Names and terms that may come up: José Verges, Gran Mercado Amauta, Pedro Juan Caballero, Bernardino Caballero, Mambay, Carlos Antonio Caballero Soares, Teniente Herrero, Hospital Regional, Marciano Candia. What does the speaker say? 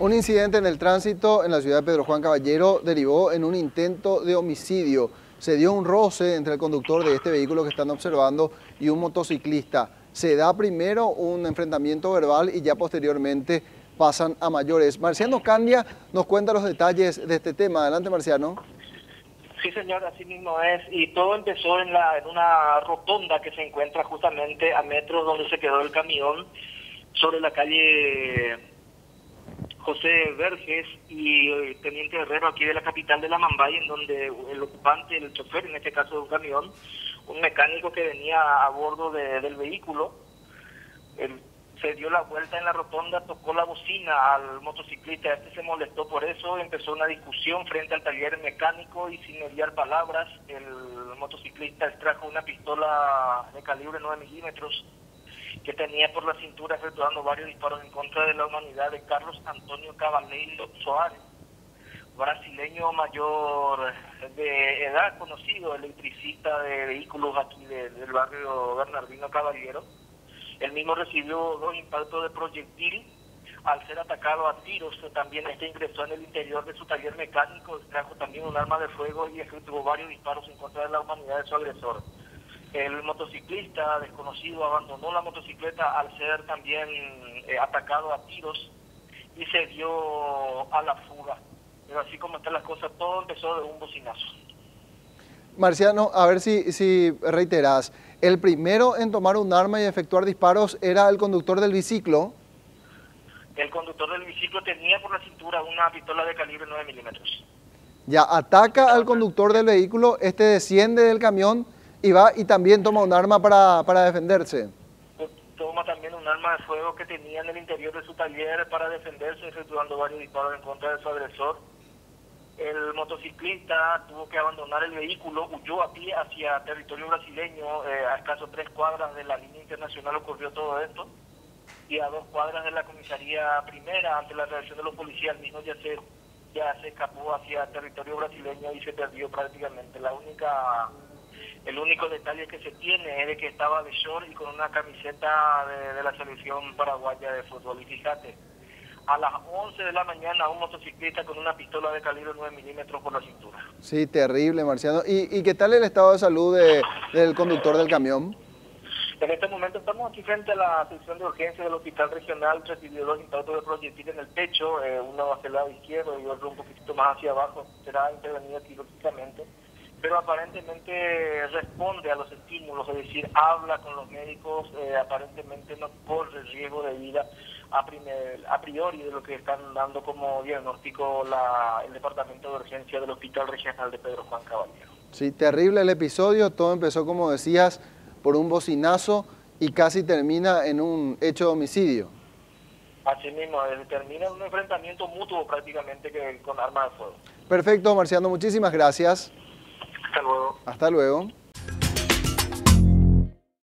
Un incidente en el tránsito en la ciudad de Pedro Juan Caballero derivó en un intento de homicidio. Se dio un roce entre el conductor de este vehículo que están observando y un motociclista. Se da primero un enfrentamiento verbal y ya posteriormente pasan a mayores. Marciano Candia nos cuenta los detalles de este tema. Adelante, Marciano. Sí, señor, así mismo es. Y todo empezó en una rotonda que se encuentra justamente a metros donde se quedó el camión, sobre la calle José Verges y el Teniente Herrero, aquí de la capital de la Mambay, en donde el ocupante, el chofer, en este caso de un camión, un mecánico que venía a bordo del vehículo, se dio la vuelta en la rotonda, tocó la bocina al motociclista. Este se molestó por eso, empezó una discusión frente al taller mecánico y sin mediar palabras, el motociclista extrajo una pistola de calibre 9 milímetros que tenía por la cintura, efectuando varios disparos en contra de la humanidad de Carlos Antonio Caballero Soares, brasileño mayor de edad, conocido electricista de vehículos aquí del barrio Bernardino Caballero. El mismo recibió 2 impactos de proyectil. Al ser atacado a tiros, también este ingresó en el interior de su taller mecánico, extrajo también un arma de fuego y efectuó varios disparos en contra de la humanidad de su agresor. El motociclista desconocido abandonó la motocicleta al ser también atacado a tiros y se dio a la fuga. Pero así como están las cosas, todo empezó de un bocinazo. Marciano, a ver si reiterás, el primero en tomar un arma y efectuar disparos era el conductor del biciclo. El conductor del biciclo tenía por la cintura una pistola de calibre 9 milímetros. Ya, ataca al conductor del vehículo, este desciende del camión y va y también toma un arma para defenderse. Toma también un arma de fuego que tenía en el interior de su taller para defenderse, efectuando varios disparos en contra de su agresor. El motociclista tuvo que abandonar el vehículo, huyó a pie hacia territorio brasileño. A escaso 3 cuadras de la línea internacional ocurrió todo esto, y a 2 cuadras de la comisaría primera, ante la reacción de los policías, mismo ya se escapó hacia territorio brasileño y se perdió prácticamente. El único detalle que se tiene es de que estaba de short y con una camiseta de la selección paraguaya de fútbol. Y fíjate, a las 11 de la mañana un motociclista con una pistola de calibre 9 milímetros por la cintura. Sí, terrible, Marciano. ¿Y qué tal el estado de salud del conductor del camión? En este momento estamos aquí frente a la sección de urgencia del Hospital Regional. Recibió 2 impactos de proyectil en el pecho, uno hacia el lado izquierdo y otro un poquito más hacia abajo. Será intervenido quirúrgicamente, pero aparentemente responde a los estímulos, es decir, habla con los médicos, aparentemente no corre riesgo de vida a priori de lo que están dando como diagnóstico el Departamento de Urgencia del Hospital Regional de Pedro Juan Caballero. Sí, terrible el episodio, todo empezó, como decías, por un bocinazo y casi termina en un hecho de homicidio. Así mismo, termina en un enfrentamiento mutuo prácticamente con armas de fuego. Perfecto, Marciano, muchísimas gracias. Hasta luego. Hasta luego.